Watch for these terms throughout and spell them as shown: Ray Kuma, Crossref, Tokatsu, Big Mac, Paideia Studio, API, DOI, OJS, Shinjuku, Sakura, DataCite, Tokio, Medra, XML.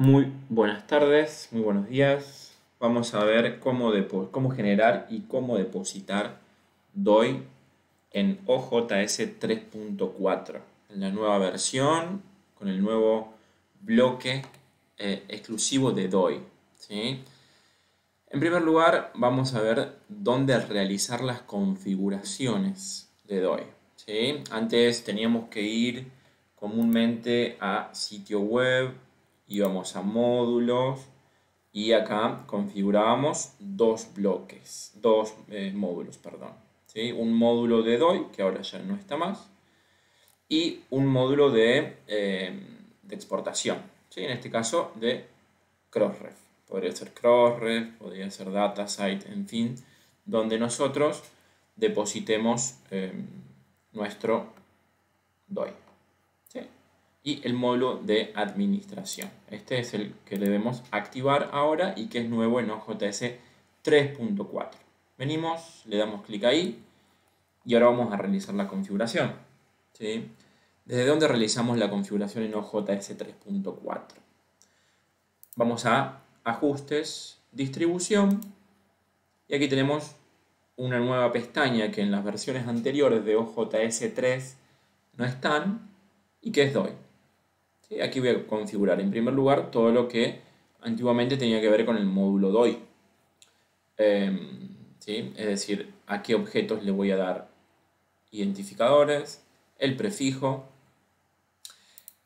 Muy buenas tardes, muy buenos días. Vamos a ver cómo generar y cómo depositar DOI en OJS 3.4. En la nueva versión, con el nuevo bloque exclusivo de DOI, ¿sí? En primer lugar, vamos a ver dónde realizar las configuraciones de DOI, ¿sí? Antes teníamos que ir comúnmente a sitio web, íbamos a módulos y acá configurábamos dos módulos, ¿sí? Un módulo de DOI, que ahora ya no está más, y un módulo de exportación, ¿sí? En este caso de Crossref. Podría ser Crossref, podría ser DataCite, en fin, donde nosotros depositemos nuestro DOI. Y el módulo de administración. Este es el que debemos activar ahora y que es nuevo en OJS 3.4. Venimos, le damos clic ahí y ahora vamos a realizar la configuración, ¿sí? ¿Desde dónde realizamos la configuración en OJS 3.4? Vamos a ajustes, distribución y aquí tenemos una nueva pestaña que en las versiones anteriores de OJS 3 no están y que es DOI. ¿Sí? Aquí voy a configurar en primer lugar todo lo que antiguamente tenía que ver con el módulo DOI. ¿Sí? Es decir, a qué objetos le voy a dar identificadores, el prefijo,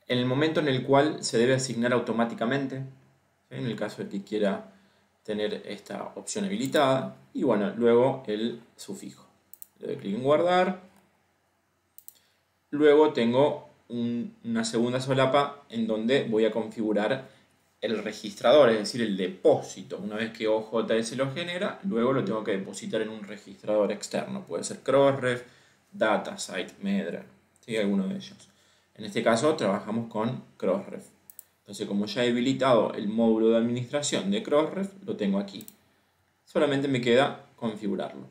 en el momento en el cual se debe asignar automáticamente, ¿sí? En el caso de que quiera tener esta opción habilitada, y bueno, luego el sufijo. Le doy clic en guardar. Luego tengo una segunda solapa en donde voy a configurar el registrador, es decir, el depósito. Una vez que OJS lo genera, luego lo tengo que depositar en un registrador externo. Puede ser Crossref, DataCite, Medra, ¿sí? Alguno de ellos. En este caso trabajamos con Crossref. Entonces, como ya he habilitado el módulo de administración de Crossref, lo tengo aquí. Solamente me queda configurarlo.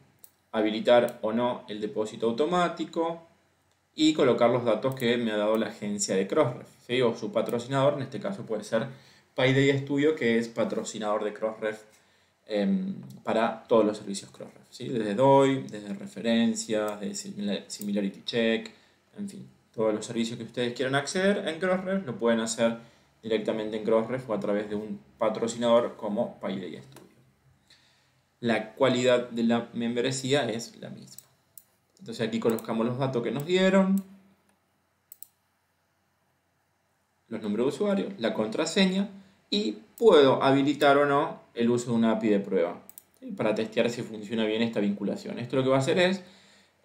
Habilitar o no el depósito automático y colocar los datos que me ha dado la agencia de Crossref, ¿sí? O su patrocinador, en este caso puede ser Paideia Studio, que es patrocinador de Crossref para todos los servicios Crossref, ¿sí? Desde DOI, desde referencias, desde Similarity Check, en fin, todos los servicios que ustedes quieran acceder en Crossref lo pueden hacer directamente en Crossref o a través de un patrocinador como Paideia Studio. La calidad de la membresía es la misma. Entonces aquí colocamos los datos que nos dieron, los nombres de usuario, la contraseña y puedo habilitar o no el uso de una API de prueba, ¿sí? Para testear si funciona bien esta vinculación. Esto lo que va a hacer es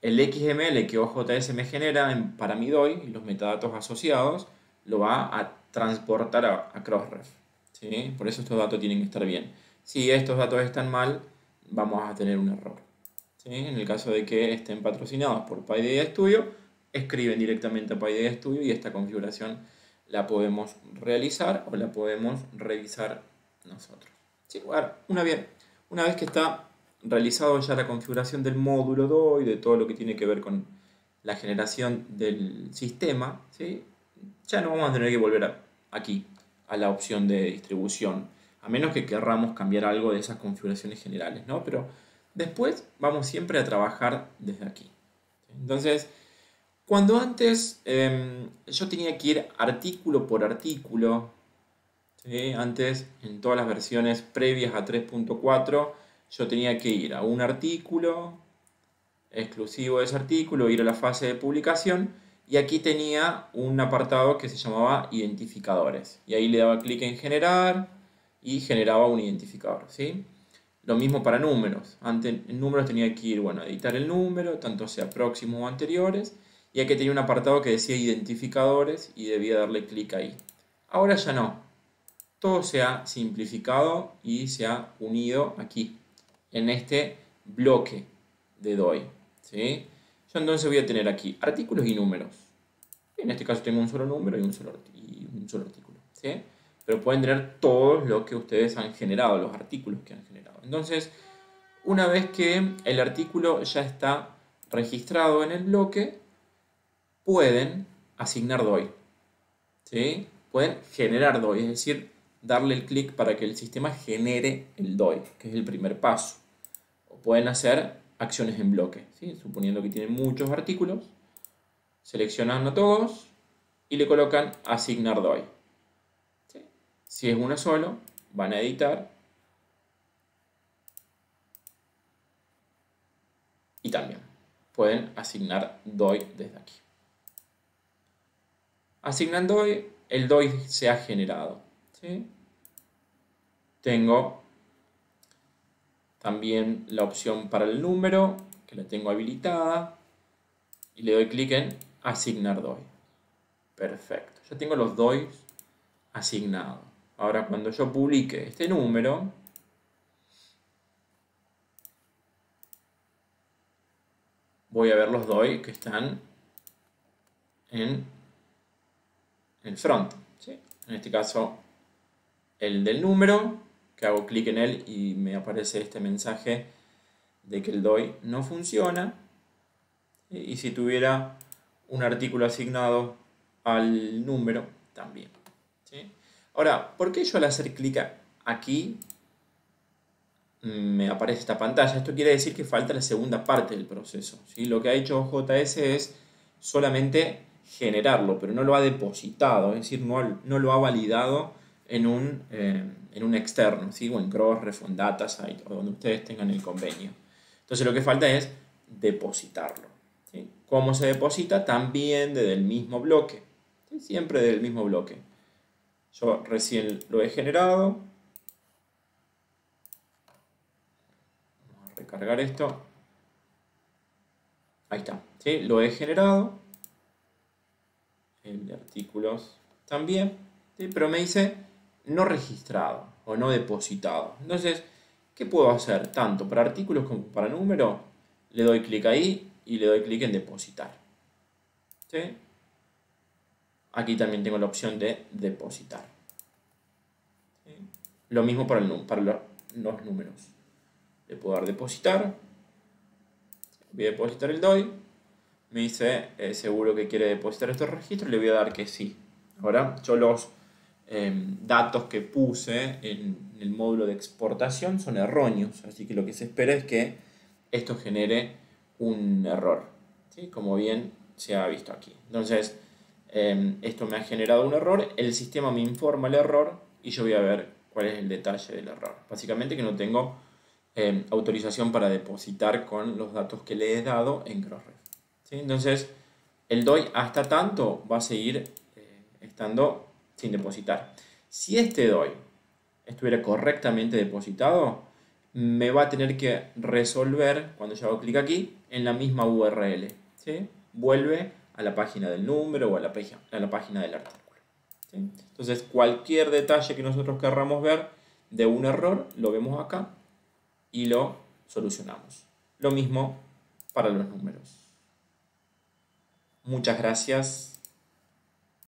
el XML que OJS me genera para mi DOI y los metadatos asociados lo va a transportar a Crossref, ¿sí? Por eso estos datos tienen que estar bien. Si estos datos están mal, vamos a tener un error. ¿Sí? En el caso de que estén patrocinados por Paideia Studio, escriben directamente a Paideia Studio y esta configuración la podemos realizar o la podemos revisar nosotros. Sí, bueno, una vez que está realizado ya la configuración del módulo DOI, de todo lo que tiene que ver con la generación del sistema, ¿sí? Ya no vamos a tener que volver aquí a la opción de distribución, a menos que querramos cambiar algo de esas configuraciones generales, ¿no? Pero después vamos siempre a trabajar desde aquí. Entonces, cuando antes yo tenía que ir artículo por artículo, ¿sí? Antes en todas las versiones previas a 3.4 yo tenía que ir a un artículo exclusivo de ese artículo, ir a la fase de publicación y aquí tenía un apartado que se llamaba identificadores y ahí le daba clic en generar y generaba un identificador, ¿sí? Lo mismo para números. Antes en números tenía que ir, bueno, editar el número, tanto sea próximos o anteriores, y aquí tenía un apartado que decía identificadores y debía darle clic ahí. Ahora ya no. Todo se ha simplificado y se ha unido aquí, en este bloque de DOI, ¿sí? Yo entonces voy a tener aquí artículos y números. En este caso tengo un solo número y un solo artículo, ¿sí? Pero pueden tener todos los que ustedes han generado, los artículos que han generado. Entonces, una vez que el artículo ya está registrado en el bloque, pueden asignar DOI, ¿sí? Pueden generar DOI, es decir, darle el clic para que el sistema genere el DOI, que es el primer paso. O pueden hacer acciones en bloque, ¿sí? Suponiendo que tienen muchos artículos, seleccionan a todos y le colocan asignar DOI. ¿Sí? Si es uno solo, van a editar y también pueden asignar DOI desde aquí. Asignan DOI, el DOI se ha generado. ¿Sí? Tengo también la opción para el número, que la tengo habilitada, y le doy clic en asignar DOI. Perfecto, ya tengo los DOIs asignados. Ahora, cuando yo publique este número, voy a ver los DOI que están en el front, ¿sí? En este caso, el del número, que hago clic en él y me aparece este mensaje de que el DOI no funciona. Y si tuviera un artículo asignado al número, también. ¿Sí? Ahora, ¿por qué yo al hacer clic aquí me aparece esta pantalla? Esto quiere decir que falta la segunda parte del proceso, ¿sí? Lo que ha hecho OJS es solamente generarlo, pero no lo ha depositado, es decir, no lo ha validado en un externo, ¿sí? O en Crossref, en DataCite, o donde ustedes tengan el convenio. Entonces lo que falta es depositarlo, ¿sí? ¿Cómo se deposita? También desde el mismo bloque, ¿sí? Siempre desde el mismo bloque. Yo recién lo he generado. Vamos a recargar esto. Ahí está, ¿sí? Lo he generado. El de artículos también, ¿sí? Pero me dice no registrado o no depositado. Entonces, ¿qué puedo hacer? Tanto para artículos como para número, le doy clic ahí y le doy clic en depositar, ¿sí? Aquí también tengo la opción de depositar, ¿sí? Lo mismo para, los números. Le puedo dar depositar. Voy a depositar el DOI. Me dice, seguro que quiere depositar estos registros, le voy a dar que sí. Ahora, yo los datos que puse en el módulo de exportación son erróneos, así que lo que se espera es que esto genere un error, ¿sí? Como bien se ha visto aquí. Entonces, esto me ha generado un error, el sistema me informa el error y yo voy a ver cuál es el detalle del error. Básicamente que no tengo autorización para depositar con los datos que le he dado en Crossref. ¿Sí? Entonces, el DOI hasta tanto va a seguir estando sin depositar. Si este DOI estuviera correctamente depositado, me va a tener que resolver, cuando yo hago clic aquí, en la misma URL. ¿Sí? Vuelve a la página del número o a la página del artículo. ¿Sí? Entonces, cualquier detalle que nosotros querramos ver de un error, lo vemos acá y lo solucionamos. Lo mismo para los números. Muchas gracias.